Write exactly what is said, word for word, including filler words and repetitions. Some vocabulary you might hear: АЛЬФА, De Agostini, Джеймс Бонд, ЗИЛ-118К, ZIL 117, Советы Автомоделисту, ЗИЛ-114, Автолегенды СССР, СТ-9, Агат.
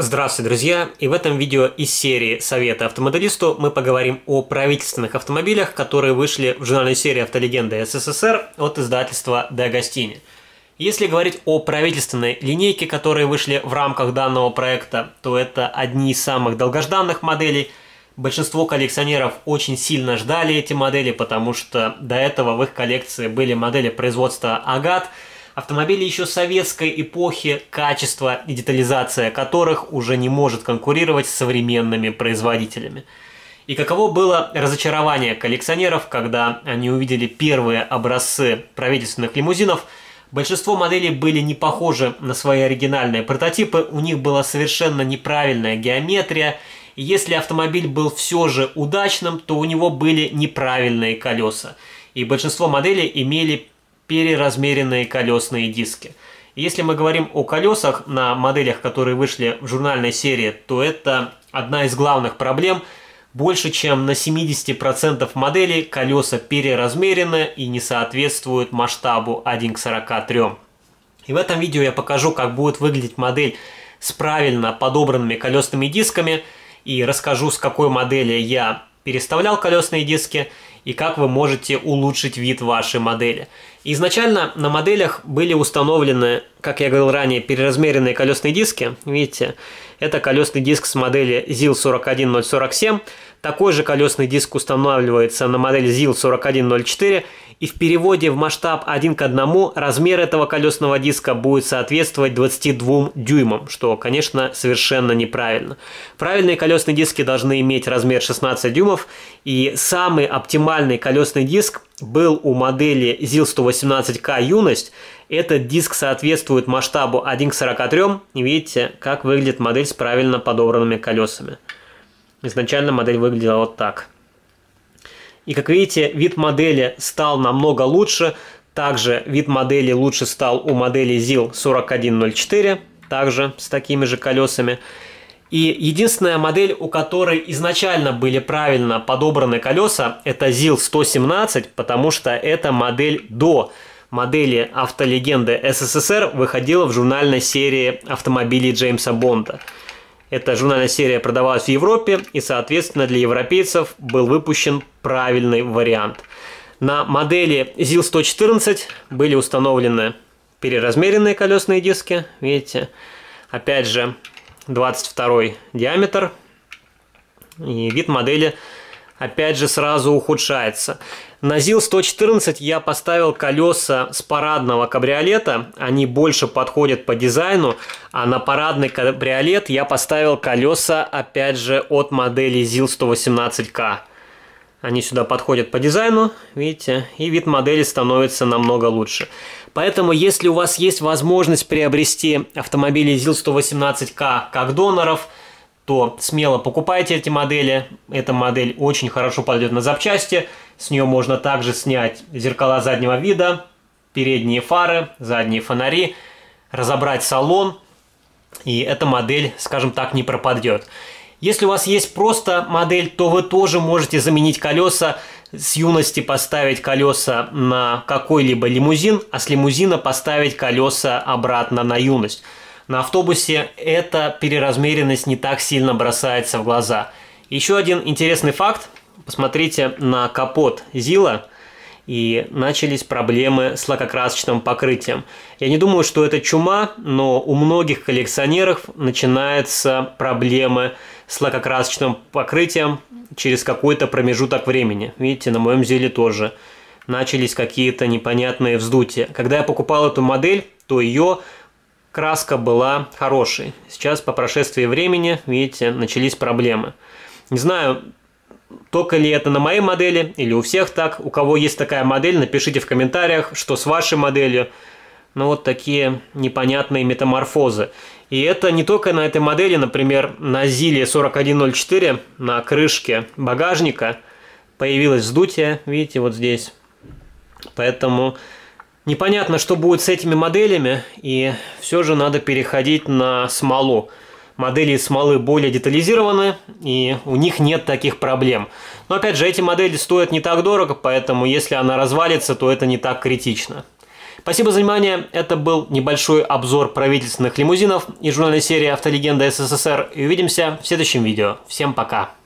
Здравствуйте, друзья! И в этом видео из серии «Советы автомобилисту» мы поговорим о правительственных автомобилях, которые вышли в журнальной серии «Автолегенды СССР» от издательства De Agostini. Если говорить о правительственной линейке, которые вышли в рамках данного проекта, то это одни из самых долгожданных моделей. Большинство коллекционеров очень сильно ждали эти модели, потому что до этого в их коллекции были модели производства «Агат», автомобили еще советской эпохи, качество и детализация которых уже не может конкурировать с современными производителями. И каково было разочарование коллекционеров, когда они увидели первые образцы правительственных лимузинов. Большинство моделей были не похожи на свои оригинальные прототипы, у них была совершенно неправильная геометрия. И если автомобиль был все же удачным, то у него были неправильные колеса. И большинство моделей имели переразмеренные колесные диски. Если мы говорим о колесах на моделях, которые вышли в журнальной серии, то это одна из главных проблем. Больше чем на семидесяти процентах моделей колеса переразмерены и не соответствуют масштабу один к сорока трём. И в этом видео я покажу, как будет выглядеть модель с правильно подобранными колесными дисками, и расскажу, с какой модели я переставлял колесные диски и как вы можете улучшить вид вашей модели. Изначально на моделях были установлены, как я говорил ранее, переразмеренные колесные диски. Видите, это колесный диск с модели ЗИЛ сорок один ноль сорок семь. Такой же колесный диск устанавливается на модель ЗИЛ сорок один ноль четыре. И в переводе в масштаб один к одному размер этого колесного диска будет соответствовать двадцати двум дюймам, что, конечно, совершенно неправильно. Правильные колесные диски должны иметь размер шестнадцати дюймов, и самый оптимальный колесный диск был у модели ЗИЛ сто восемнадцать К «Юность». Этот диск соответствует масштабу один к сорока трём, и видите, как выглядит модель с правильно подобранными колесами. Изначально модель выглядела вот так. И как видите, вид модели стал намного лучше. Также вид модели лучше стал у модели ЗИЛ сорок один ноль четыре, также с такими же колесами. И единственная модель, у которой изначально были правильно подобраны колеса, это ЗИЛ сто семнадцать, потому что эта модель до модели «Автолегенды СССР» выходила в журнальной серии автомобилей Джеймса Бонда. Эта журнальная серия продавалась в Европе, и, соответственно, для европейцев был выпущен правильный вариант. На модели ЗИЛ сто четырнадцать были установлены переразмеренные колесные диски. Видите, опять же, двадцать второй диаметр. И вид модели, опять же, сразу ухудшается. На ЗИЛ сто четырнадцать я поставил колеса с парадного кабриолета, они больше подходят по дизайну, а на парадный кабриолет я поставил колеса, опять же, от модели ЗИЛ сто восемнадцать К. Они сюда подходят по дизайну, видите, и вид модели становится намного лучше. Поэтому, если у вас есть возможность приобрести автомобили ЗИЛ сто восемнадцать К как доноров, то смело покупайте эти модели. Эта модель очень хорошо пойдет на запчасти. С нее можно также снять зеркала заднего вида, передние фары, задние фонари, разобрать салон. И эта модель, скажем так, не пропадет. Если у вас есть просто модель, то вы тоже можете заменить колеса. С юности поставить колеса на какой-либо лимузин, а с лимузина поставить колеса обратно на юность. На автобусе эта переразмеренность не так сильно бросается в глаза. Еще один интересный факт. Посмотрите на капот ЗИЛа, и начались проблемы с лакокрасочным покрытием. Я не думаю, что это чума, но у многих коллекционеров начинаются проблемы с лакокрасочным покрытием через какой-то промежуток времени. Видите, на моем ЗИЛе тоже начались какие-то непонятные вздутия. Когда я покупал эту модель, то ее краска была хорошей. Сейчас, по прошествии времени, видите, начались проблемы. Не знаю, только ли это на моей модели или у всех так. У кого есть такая модель, напишите в комментариях, что с вашей моделью. Ну, вот такие непонятные метаморфозы. И это не только на этой модели. Например, на ЗИЛе сорок один ноль четыре на крышке багажника появилось вздутие. Видите, вот здесь. Поэтому непонятно, что будет с этими моделями, и все же надо переходить на смолу. Модели из смолы более детализированы, и у них нет таких проблем. Но опять же, эти модели стоят не так дорого, поэтому если она развалится, то это не так критично. Спасибо за внимание. Это был небольшой обзор правительственных лимузинов из журнальной серии «Автолегенды СССР». И увидимся в следующем видео. Всем пока!